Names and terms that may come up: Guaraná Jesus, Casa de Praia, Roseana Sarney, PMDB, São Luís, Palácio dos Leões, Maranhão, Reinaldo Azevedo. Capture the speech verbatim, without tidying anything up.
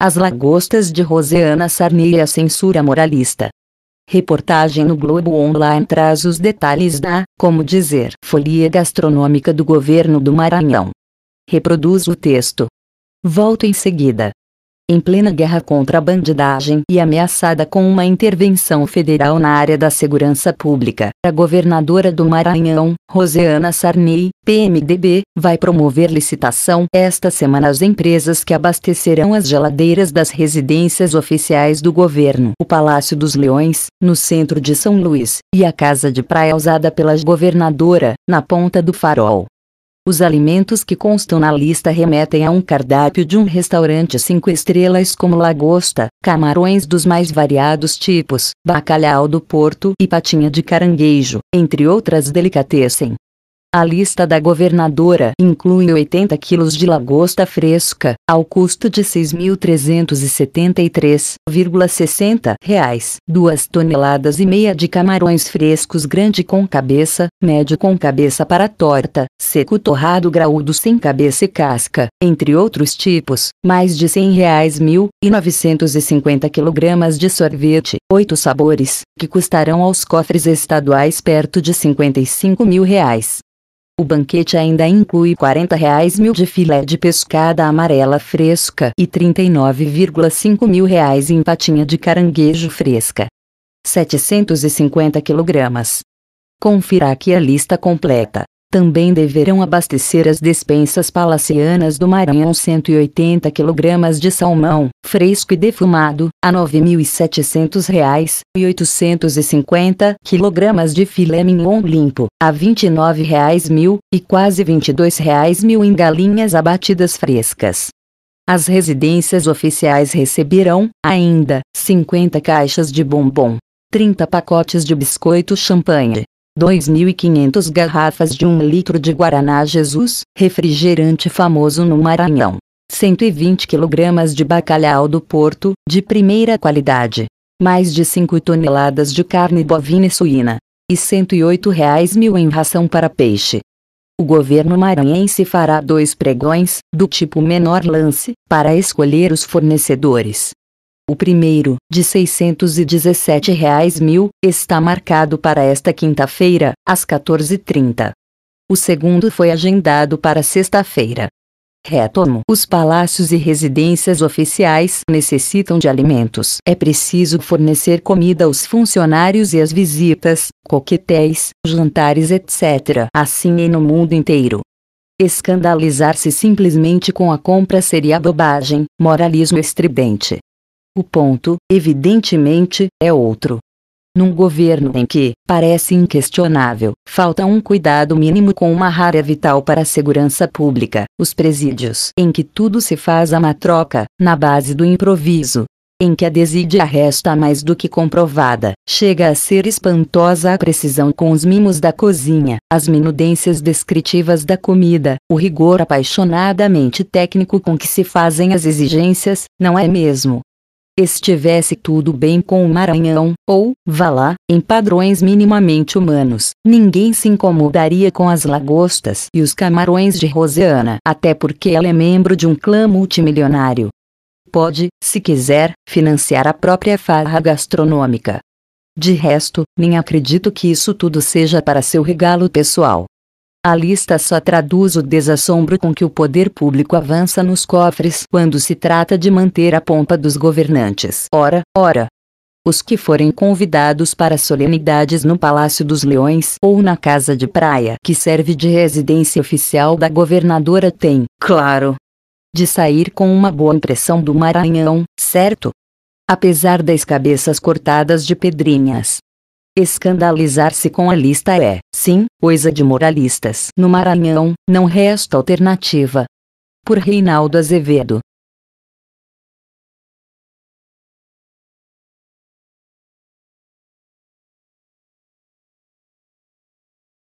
As lagostas de Roseana Sarney e a censura moralista. Reportagem no Globo Online traz os detalhes da, como dizer, folia gastronômica do governo do Maranhão. Reproduz o texto. Volto em seguida. Em plena guerra contra a bandidagem e ameaçada com uma intervenção federal na área da segurança pública, a governadora do Maranhão, Roseana Sarney, P M D B, vai promover licitação esta semana às empresas que abastecerão as geladeiras das residências oficiais do governo, o Palácio dos Leões, no centro de São Luís, e a Casa de Praia usada pela governadora, na Ponta do Farol. Os alimentos que constam na lista remetem a um cardápio de um restaurante cinco estrelas como lagosta, camarões dos mais variados tipos, bacalhau do Porto e patinha de caranguejo, entre outras delicatessen. A lista da governadora inclui oitenta quilos de lagosta fresca, ao custo de seis mil trezentos e setenta e três reais sessenta centavos, duas toneladas e meia de camarões frescos grande com cabeça, médio com cabeça para torta, seco torrado graúdo sem cabeça e casca, entre outros tipos, mais de cem reais mil, e novecentos e cinquenta quilos de sorvete, oito sabores, que custarão aos cofres estaduais perto de cinquenta e cinco mil reais. O banquete ainda inclui quarenta reais mil de filé de pescada amarela fresca e trinta e nove vírgula cinco mil reais em patinha de caranguejo fresca. setecentos e cinquenta quilos. Confira aqui a lista completa. Também deverão abastecer as despensas palacianas do Maranhão cento e oitenta quilos de salmão, fresco e defumado, a nove mil e setecentos reais, e oitocentos e cinquenta quilos de filé mignon limpo, a vinte e nove reais mil, e quase vinte e dois reais mil em galinhas abatidas frescas. As residências oficiais receberão, ainda, cinquenta caixas de bombom, trinta pacotes de biscoito champanhe, duas mil e quinhentas garrafas de um litro de Guaraná Jesus, refrigerante famoso no Maranhão, cento e vinte quilos de bacalhau do Porto, de primeira qualidade, mais de cinco toneladas de carne bovina e suína, e cento e oito reais mil em ração para peixe. O governo maranhense fará dois pregões, do tipo menor lance, para escolher os fornecedores. O primeiro, de seiscentos e dezessete reais mil, está marcado para esta quinta-feira, às quatorze e trinta. O segundo foi agendado para sexta-feira. Retomo. Os palácios e residências oficiais necessitam de alimentos. É preciso fornecer comida aos funcionários e às visitas, coquetéis, jantares etcétera. Assim é no mundo inteiro. Escandalizar-se simplesmente com a compra seria bobagem, moralismo estridente. O ponto, evidentemente, é outro. Num governo em que, parece inquestionável, falta um cuidado mínimo com uma área vital para a segurança pública, os presídios, em que tudo se faz à matroca, na base do improviso, em que a desídia resta mais do que comprovada, chega a ser espantosa a precisão com os mimos da cozinha, as minudências descritivas da comida, o rigor apaixonadamente técnico com que se fazem as exigências, não é mesmo? Estivesse tudo bem com o Maranhão, ou, vá lá, em padrões minimamente humanos, ninguém se incomodaria com as lagostas e os camarões de Roseana, até porque ela é membro de um clã multimilionário. Pode, se quiser, financiar a própria farra gastronômica. De resto, nem acredito que isso tudo seja para seu regalo pessoal. A lista só traduz o desassombro com que o poder público avança nos cofres quando se trata de manter a pompa dos governantes. Ora, ora! Os que forem convidados para solenidades no Palácio dos Leões ou na Casa de Praia, que serve de residência oficial da governadora, têm, claro, de sair com uma boa impressão do Maranhão, certo? Apesar das cabeças cortadas de pedrinhas. Escandalizar-se com a lista é, sim, coisa de moralistas. No Maranhão, não resta alternativa. Por Reinaldo Azevedo.